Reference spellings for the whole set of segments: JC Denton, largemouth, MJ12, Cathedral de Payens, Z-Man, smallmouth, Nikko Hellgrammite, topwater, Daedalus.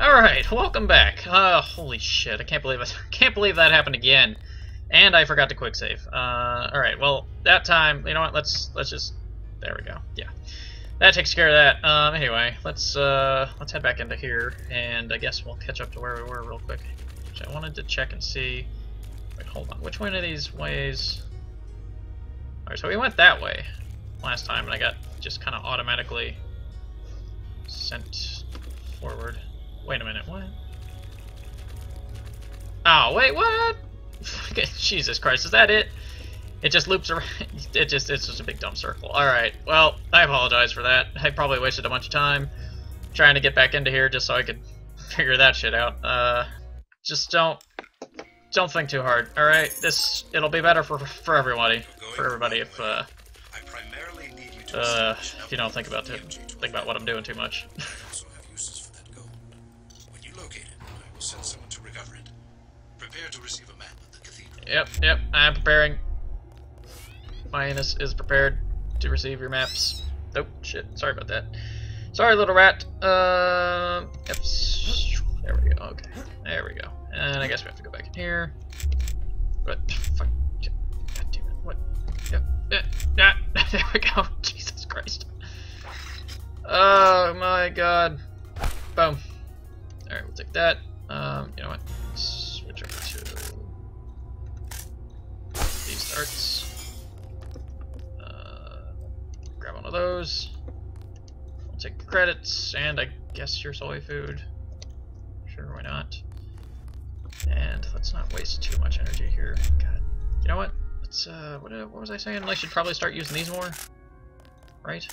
Alright, welcome back. Holy shit, I can't believe that happened again. And I forgot to quick save. Alright, well, that time, you know what, let's just, there we go, yeah. That takes care of that. Anyway, let's head back into here, and I guess we'll catch up to where we were real quick. Which I wanted to check and see, wait, hold on, which one of these ways? Alright, so we went that way last time, and I got just kind of automatically sent forward. Wait a minute, what? Oh, wait, what? Jesus Christ, is that it? It just loops around. It's just a big dumb circle. Alright, well, I apologize for that. I probably wasted a bunch of time trying to get back into here just so I could figure that shit out. Just don't think too hard, alright? It'll be better for everybody if you don't think about what I'm doing too much. Yep, I'm preparing. Minus is prepared to receive your maps. Oh, shit, sorry about that. Sorry, little rat. Yep. There we go, okay. There we go. And I guess we have to go back in here. But, fuck. God damn it, what? Yep. There we go. Jesus Christ. Oh my god. Boom. Alright, we'll take that. You know what? Let's switch over to these darts. Grab one of those. I'll take the credits, and I guess your soy food. Sure, why not? And let's not waste too much energy here. God. You know what? Let's, what was I saying? I should probably start using these more. Right?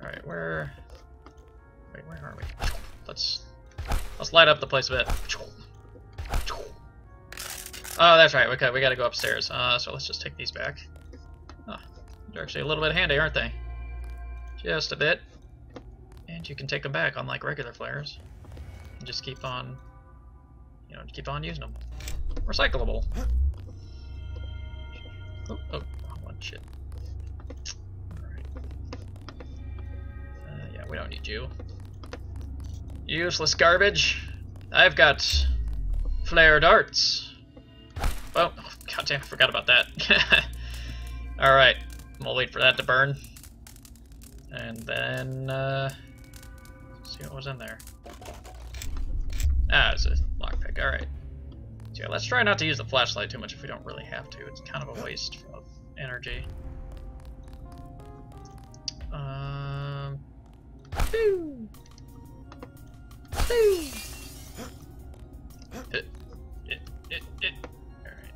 Alright, where are we? Let's light up the place a bit. Oh, that's right, okay, we gotta go upstairs. So let's just take these back. Huh. They're actually a little bit handy, aren't they? Just a bit. And you can take them back, unlike regular flares. And just keep on, you know, keep on using them. Recyclable. Oh, oh, one shit. Alright. Yeah, we don't need you. Useless garbage. I've got flare darts. Oh, goddamn, I forgot about that. Alright, we'll wait for that to burn. And then, see what was in there. Ah, it's a lockpick, alright. So yeah, let's try not to use the flashlight too much if we don't really have to. It's kind of a waste of energy. Boo! Boo!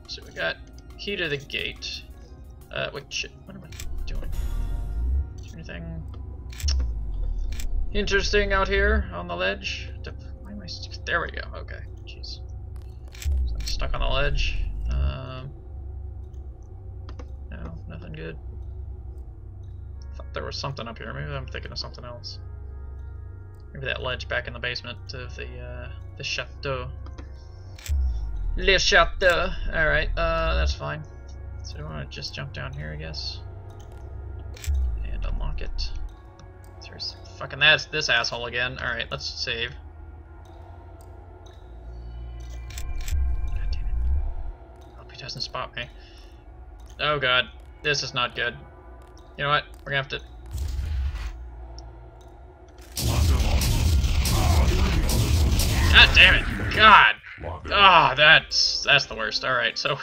So we got key to the gate. Wait, shit, what am I doing? Is there anything interesting out here on the ledge? Why am I stuck? There we go, okay, jeez. So I'm stuck on the ledge. No, nothing good. I thought there was something up here, maybe I'm thinking of something else. Maybe that ledge back in the basement of the chateau. Le Chateau. Alright, that's fine. So I want to just jump down here, I guess. And unlock it. There's fucking that's this asshole again. Alright, let's save. God damn it. Hope he doesn't spot me. Oh god, this is not good. You know what? We're gonna have to. God damn it! God! Ah, oh, that's the worst. Alright, so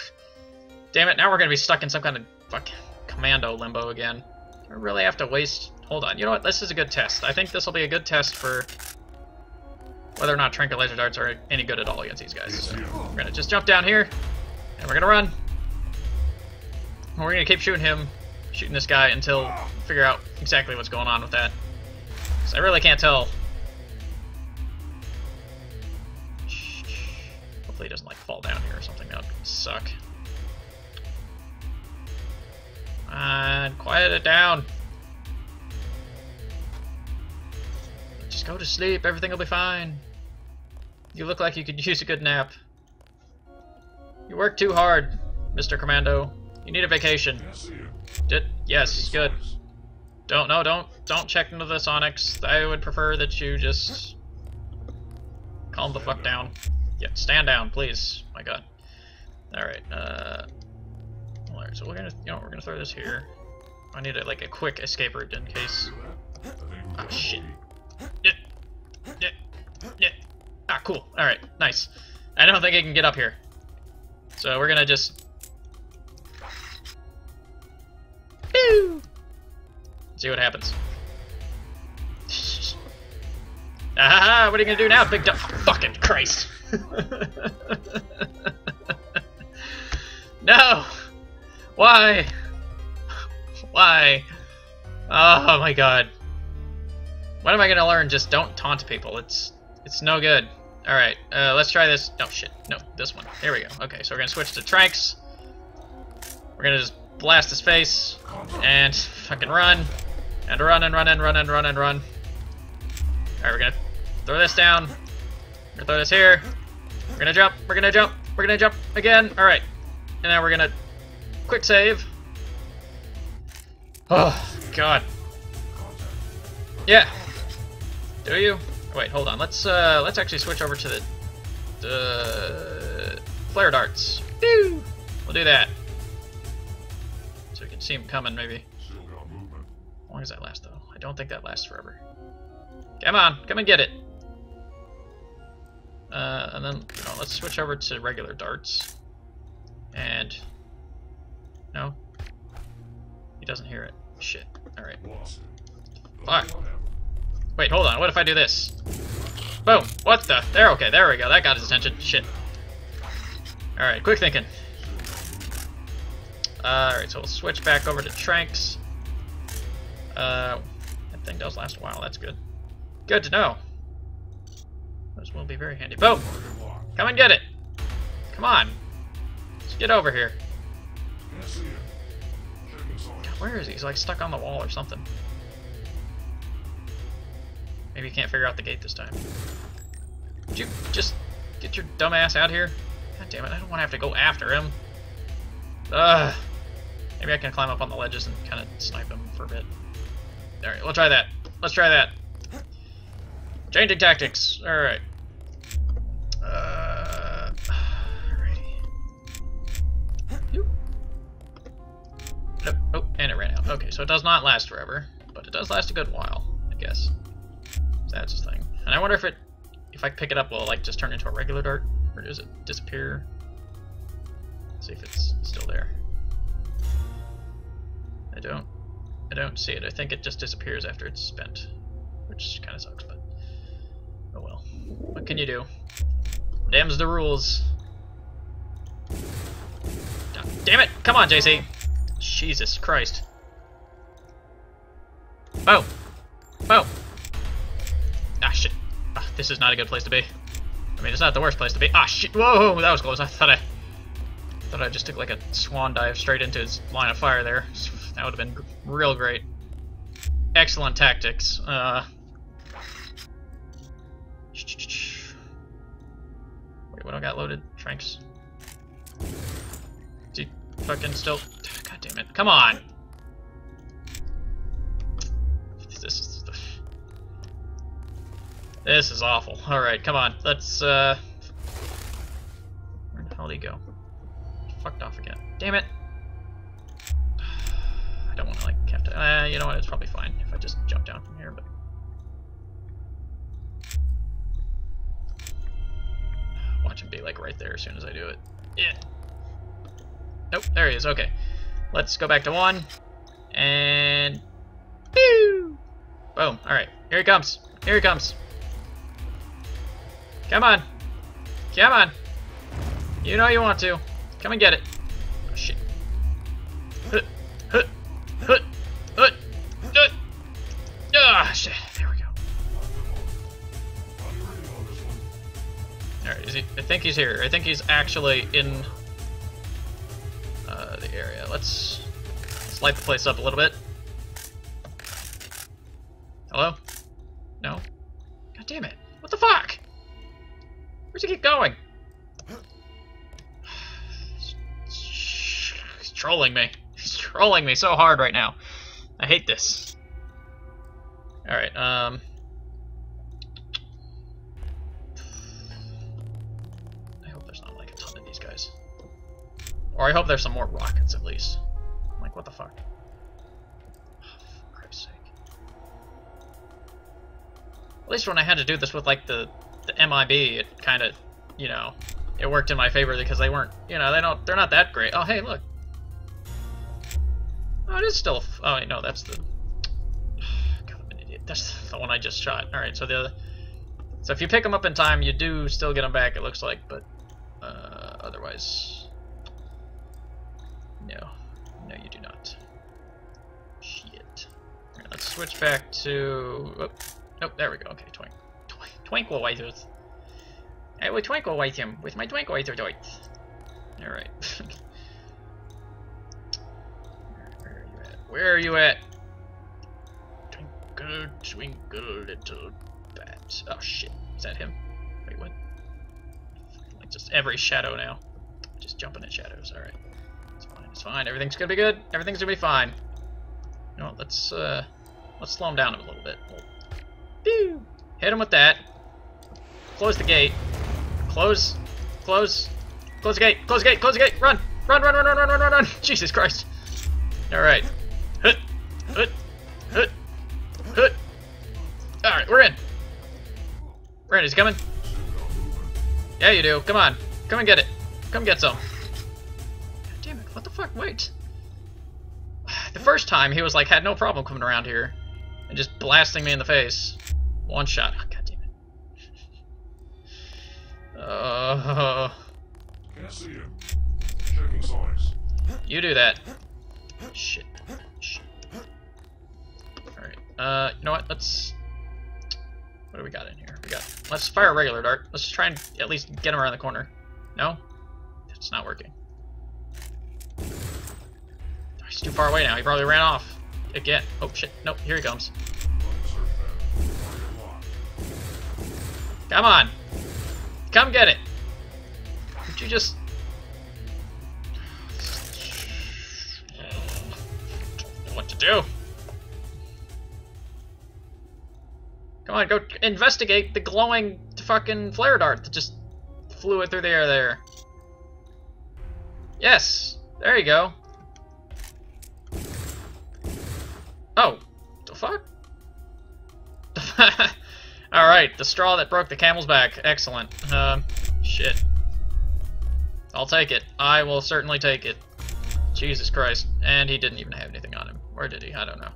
damn it, now we're gonna be stuck in some kind of fucking commando limbo again. I really have to waste hold on, you know what, this is a good test. I think this will be a good test for whether or not Tranquil Laser Darts are any good at all against these guys. So we're gonna just jump down here, and we're gonna run. And we're gonna keep shooting this guy until we figure out exactly what's going on with that. Because I really can't tell. He doesn't like fall down here or something. That would suck. And quiet it down. Just go to sleep. Everything will be fine. You look like you could use a good nap. You work too hard, Mr. Commando. You need a vacation. Yes, good. Don't check into the sonics. I would prefer that you just Calm the fuck down. Yeah, stand down, please. My God. All right. All right. So we're gonna, you know, we're gonna throw this here. I need a, like a quick escape route in case. Oh shit. Yeah. Yeah. Yeah. Ah, cool. All right. Nice. I don't think I can get up here. So we're gonna just. Pew! See what happens. What are you gonna do now, big dog? Oh, fucking Christ! No! Why? Why? Oh my God! What am I gonna learn? Just don't taunt people. It's no good. All right, let's try this. Oh shit! No, this one. Here we go. Okay, so we're gonna switch to Tranks. We're gonna just blast his face and fucking run and run and run and run and run and run. All right, we're gonna. Throw this down. We're gonna throw this here. We're gonna jump. We're gonna jump. We're gonna jump again. All right, and now we're gonna quick save. Oh God. Yeah. Do you? Wait, hold on. Let's actually switch over to the flare darts. Woo! We'll do that. So we can see him coming, maybe. How long does that last, though? I don't think that lasts forever. Come on, come and get it. And then you know, let's switch over to regular darts. And no, he doesn't hear it. Shit. All right. Fuck. Wait, hold on. What if I do this? Boom. What the? There. Okay. There we go. That got his attention. Shit. All right. Quick thinking. All right. So we'll switch back over to Tranks. That thing does last a while. That's good. Good to know. This will be very handy. Boom! Come and get it! Come on! Let's get over here. God, where is he? He's like stuck on the wall or something. Maybe he can't figure out the gate this time. Would you just get your dumb ass out here? God damn it, I don't want to have to go after him. Ugh. Maybe I can climb up on the ledges and kind of snipe him for a bit. Alright, we'll try that. Let's try that. Changing tactics. All right. Alrighty. Oh, and it ran out. Okay, so it does not last forever, but it does last a good while, I guess. So that's his thing. And I wonder if it, if I pick it up, will it, like just turn into a regular dart, or does it disappear? Let's see if it's still there. I don't see it. I think it just disappears after it's spent, which kind of sucks, but. Oh well. What can you do? Damn's the rules. Damn it! Come on, JC! Jesus Christ. Oh! Oh! Ah, shit. Ah, this is not a good place to be. I mean, it's not the worst place to be. Ah, shit! Whoa! That was close. I thought I just took, like, a swan dive straight into his line of fire there. That would have been real great. Excellent tactics. Wait, what I got loaded? Tranks. Is he fucking still? God damn it! Come on! This is awful. All right, come on. Let's. Where the hell did he go? Fucked off again. Damn it! I don't want to like have to. You know what? It's probably fine if I just jump down from here, but. Watch him be like right there as soon as I do it. Yeah. Nope, there he is. Okay. Let's go back to one. And. Pew! Boom. Alright. Here he comes. Here he comes. Come on. Come on. You know you want to. Come and get it. Oh, shit. Hut. Hut. Hut. Hut. Hut. Ah, shit. There we go. Alright, I think he's here. I think he's actually in the area. Let's light the place up a little bit. Hello? No? God damn it. What the fuck? Where's he keep going? He's trolling me. He's trolling me so hard right now. I hate this. Alright, Or I hope there's some more rockets at least. I'm like, what the fuck? Oh, for Christ's sake. At least when I had to do this with like the MIB, it kind of, you know, it worked in my favor because they weren't, you know, they're not that great. Oh, hey, look. Oh, it is still. Oh wait, no, that's the. God, I'm an idiot. That's the one I just shot. All right, so the other. So if you pick them up in time, you do still get them back. It looks like, but otherwise, no, you do not. Shit. All right, let's switch back to. Oh, nope, there we go. Okay, twinkle whiters. I will twinkle white him with my twinkle whiter doit. All right. Where are you at? Twinkle, twinkle, little bat. Oh shit, is that him? Wait, what? Like just every shadow now. Just jumping at shadows, alright. It's fine, it's fine. Everything's gonna be good. Everything's gonna be fine. You know what, let's slow him down a little bit. We'll... Hit him with that. Close the gate. Close the gate, close the gate, close the gate! Run! Jesus Christ. Alright. Hut. Alright, we're in. We're in. Is he coming? Yeah, you do. Come on. Come and get it. Come get some. God damn it. What the fuck? Wait. The first time, he was like, had no problem coming around here and just blasting me in the face. One shot. Oh, god damn it. Can't see him. Checking signs. You do that. Shit. You know what? Let's. What do we got in here? We got. Let's fire a regular dart. Let's try and at least get him around the corner. No? It's not working. He's too far away now. He probably ran off. Again. Oh shit. Nope. Here he comes. Come on. Come get it. Would you just. I don't know what to do. Come on, go investigate the glowing fucking flare dart that just flew it through the air there. Yes! There you go. Oh. The fuck? Alright, the straw that broke the camel's back. Excellent. Shit. I'll take it. I will certainly take it. Jesus Christ. And he didn't even have anything on him. Or did he? I don't know.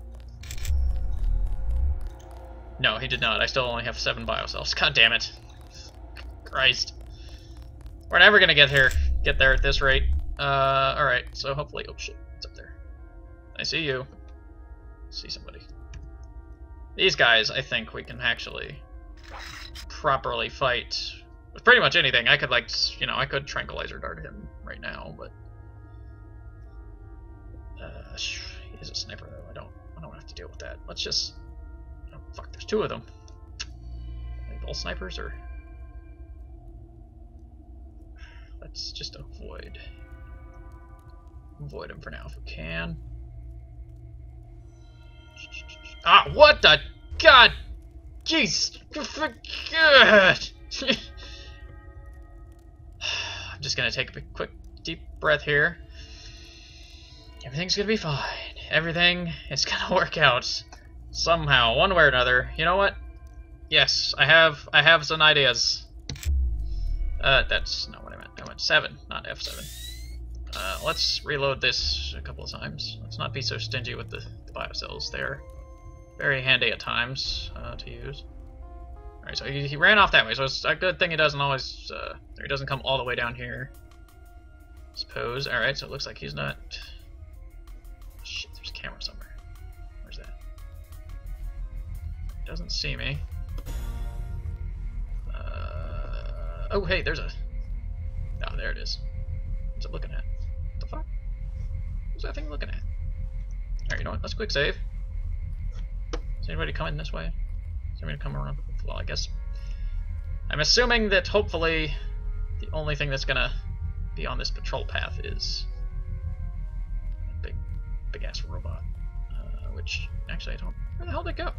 No, he did not. I still only have 7 bio cells. God damn it. Christ. We're never gonna get here. Get there at this rate. Alright, so hopefully. Oh shit, it's up there. I see you. See somebody. These guys, I think we can actually properly fight with pretty much anything. I could, like, you know, I could tranquilizer dart him right now, but. He is a sniper, though. I don't have to deal with that. Let's just. Oh, fuck, there's 2 of them. Are they both snipers, or...? Let's just avoid... Avoid them for now, if we can. Ah, what the... God! Jeez! God! I'm just gonna take a quick, deep breath here. Everything's gonna be fine. Everything is gonna work out. Somehow, one way or another. You know what? Yes, I have some ideas. That's not what I meant. I meant 7, not F7. Let's reload this a couple of times. Let's not be so stingy with the biocells there. Very handy at times to use. Alright, so he ran off that way, so it's a good thing he doesn't always, or he doesn't come all the way down here. I suppose. Alright, so it looks like he's not... Shit, there's a camera somewhere. Doesn't see me. Oh, hey, there's a... Oh, there it is. What's it looking at? What the fuck? What's that thing looking at? Alright, you know what? Let's quick save. Is anybody coming this way? Is anybody coming around? Well, I guess... I'm assuming that, hopefully, the only thing that's gonna be on this patrol path is... a big-ass robot. Which, actually, I don't... Where the hell did it go?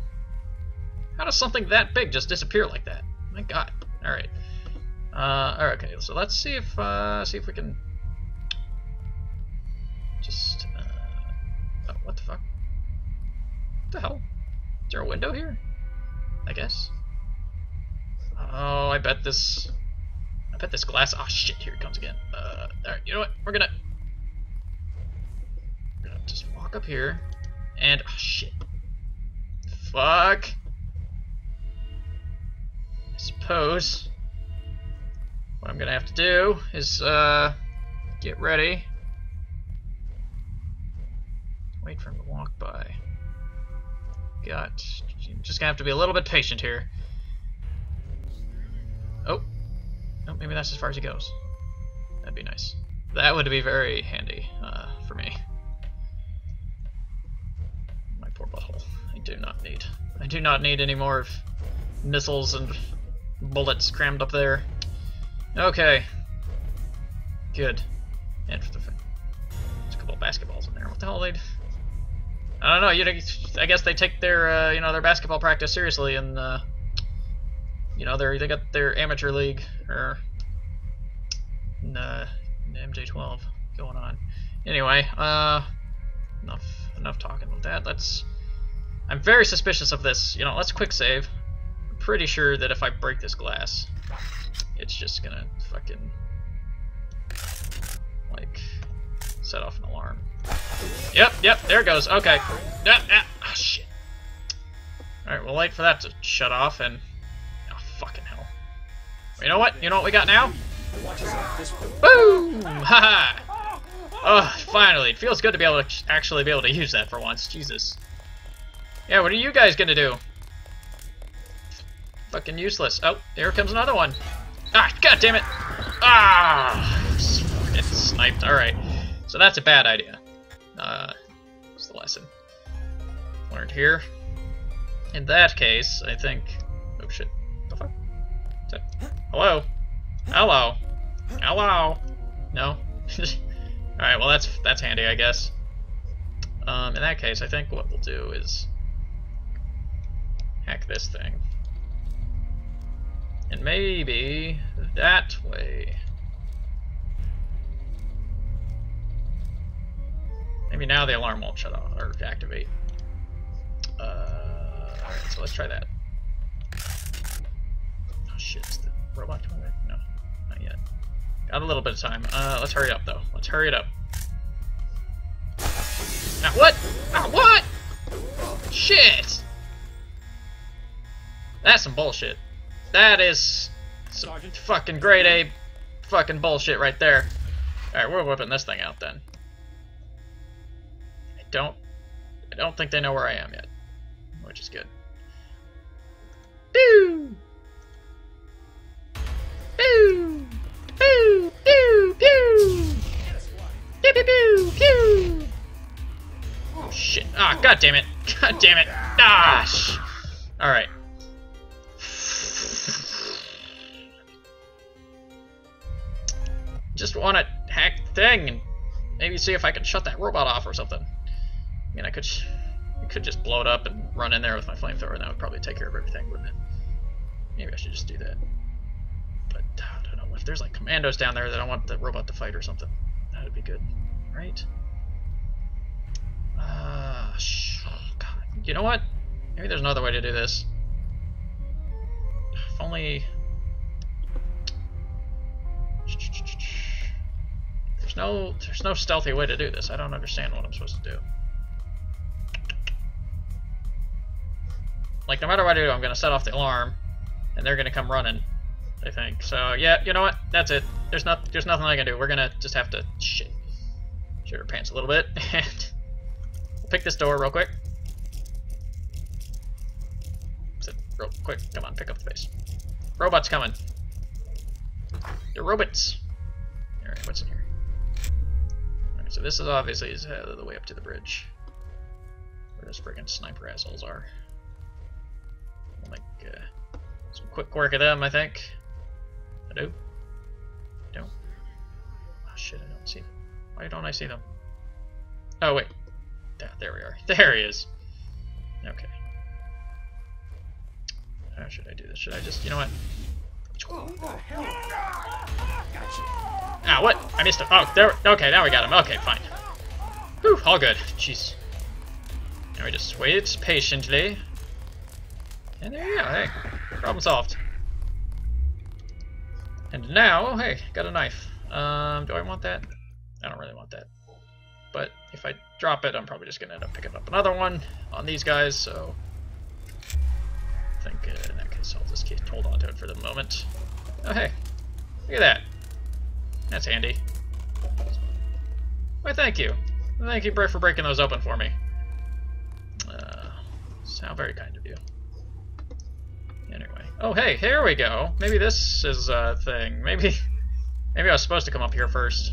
How does something that big just disappear like that? My God! All right. Okay. So let's see if we can guess. Oh, I bet this glass. Oh shit! Here it comes again. All right. You know what? We're gonna just walk up here, and oh shit. Fuck. I suppose what I'm gonna have to do is get ready. Wait for him to walk by. God, I'm just gonna have to be a little bit patient here. Oh, no, maybe that's as far as he goes. That'd be nice. That would be very handy for me. My poor butthole. I do not need any more of missiles and bullets crammed up there. Okay. Good. And for the there's a couple of basketballs in there. What the hell they'd? I don't know. I guess they take their you know, their basketball practice seriously, and you know, they got their amateur league or MJ12 going on. Anyway, enough talking about that. I'm very suspicious of this. You know, let's quick save. I'm pretty sure that if I break this glass, it's just gonna fucking like set off an alarm. Yep, there it goes. Okay. Ah, shit. All right, we'll wait for that to shut off and. Oh, fucking hell. You know what? You know what we got now? Boom! Haha! Oh, finally! It feels good to be able to actually be able to use that for once. Jesus. Yeah, what are you guys gonna do? Fucking useless. Oh, here comes another one. Ah, god damn it! Ah! Get sniped. Alright. So that's a bad idea. What's the lesson learned here? In that case, I think. Oh shit! The fuck? Hello? Hello? Hello? No? All right. Well, that's handy, I guess. In that case, I think what we'll do is hack this thing, and maybe that way. Maybe now the alarm won't shut off or activate. Alright, so let's try that. Oh shit, is the robot coming back? No, not yet. Got a little bit of time. Let's hurry up though. Let's hurry it up. Now what? Now what? Shit! That's some bullshit. That is some fucking grade A fucking bullshit right there. Alright, we're whipping this thing out then. I don't think they know where I am yet, which is good. Pew! Pew! Pew! Pew! Pew! Pew! Pew! Pew! Pew! Oh shit! Ah, god damn it! God damn it! Gosh! All right. Just want to hack the thing and maybe see if I can shut that robot off or something. I mean, I could just blow it up and run in there with my flamethrower, and that would probably take care of everything, wouldn't it? Maybe I should just do that. But I don't know. If there's like commandos down there that I want the robot to fight or something, that would be good, right? Oh God. You know what? Maybe there's another way to do this. If only. There's no stealthy way to do this. I don't understand what I'm supposed to do. Like, no matter what I do, I'm going to set off the alarm, and they're going to come running, I think. So, yeah, you know what? That's it. There's nothing I can do. We're going to just have to shit our pants a little bit, and we'll pick this door real quick. Real quick. Come on, pick up the base. Robot's coming. They're robots. All right, what's in here? All right, so this is obviously the way up to the bridge, where those friggin' sniper assholes are. Like some quick quirk of them, I think. I do. I don't. Oh shit! I don't see them. Why don't I see them? Oh wait. There we are. There he is. Okay. How should I do this? Should I just? You know what? What the hell? Gotcha. Ah, what? I missed him. Oh, there. Okay, now we got him. Okay, fine. Whew, all good. Jeez. Now we just wait patiently. And there you go, hey, problem solved. And now, oh hey, got a knife. Do I want that? I don't really want that. But if I drop it, I'm probably just gonna end up picking up another one on these guys, so I think in that case I'll just hold on to it for the moment. Oh hey, look at that. That's handy. Why thank you. Thank you, Brett, for breaking those open for me. Sound very kind of you. Anyway. Oh, hey, here we go. Maybe this is a thing. Maybe I was supposed to come up here first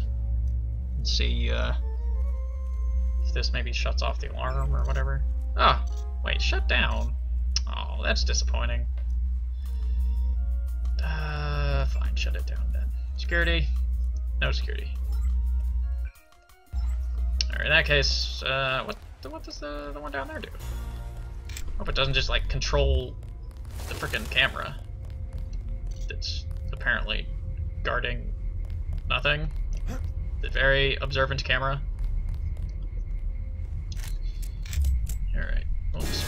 and see if this maybe shuts off the alarm or whatever. Oh, wait, shut down? Oh, that's disappointing. Fine, shut it down then. Security? No security. Alright, in that case, what does the one down there do? Hope it doesn't just, like, control the frickin' camera that's apparently guarding nothing. The very observant camera. Alright, we'll just...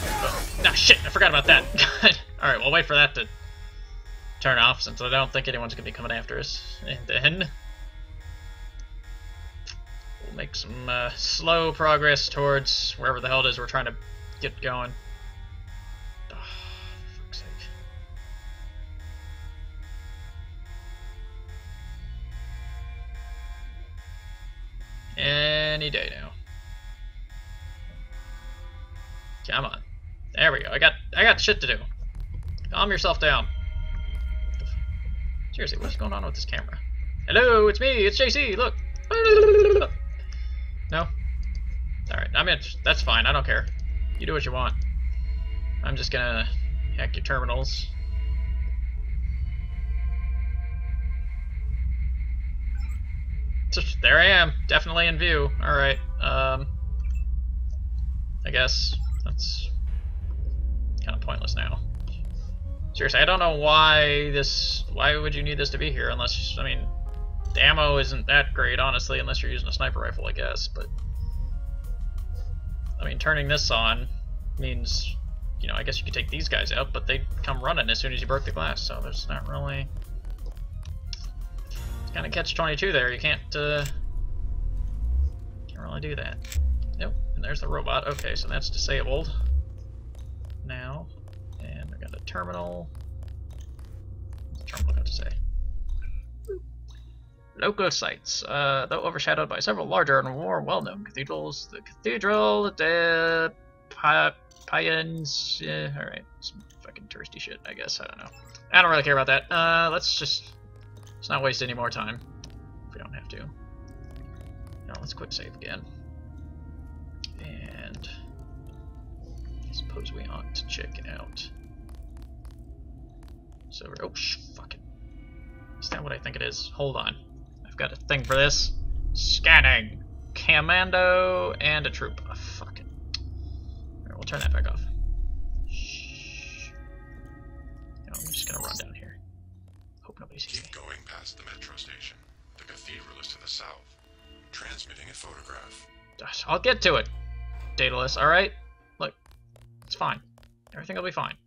Ah, shit! I forgot about that! Alright, we'll wait for that to turn off, since I don't think anyone's gonna be coming after us. And then... we'll make some slow progress towards wherever the hell it is we're trying to get going. Any day now. Come on. There we go. I got shit to do. Calm yourself down. Seriously, what's going on with this camera? Hello, it's me. It's JC. Look. No. All right. I mean, that's fine. I don't care. You do what you want. I'm just gonna hack your terminals. There I am, definitely in view. Alright, I guess that's kind of pointless now. Seriously, I don't know why would you need this to be here unless, I mean, the ammo isn't that great, honestly, unless you're using a sniper rifle, I guess, but, I mean, turning this on means, you know, I guess you could take these guys out, but they'd come running as soon as you broke the glass, so there's not really... Kind of catch-22 there. You can't really do that. Nope. And there's the robot. Okay, so that's disabled now. And we got a terminal. What's the terminal got to say? Local sites. Though overshadowed by several larger and more well-known cathedrals, the Cathedral de Payens. All right, some fucking touristy shit, I guess. I don't know. I don't really care about that. Let's just. Let's not waste any more time, if we don't have to. Now let's quick save again. And I suppose we ought to check it out. So, oh, fuck it. Is that what I think it is? Hold on. I've got a thing for this. Scanning. Commando and a troop. Oh, fuck it. Alright, we'll turn that back off. Shh. No, I'm just gonna run down here. Keep going past the metro station. The cathedral is to the south. Transmitting a photograph. I'll get to it, Daedalus, alright? Look, it's fine. Everything will be fine.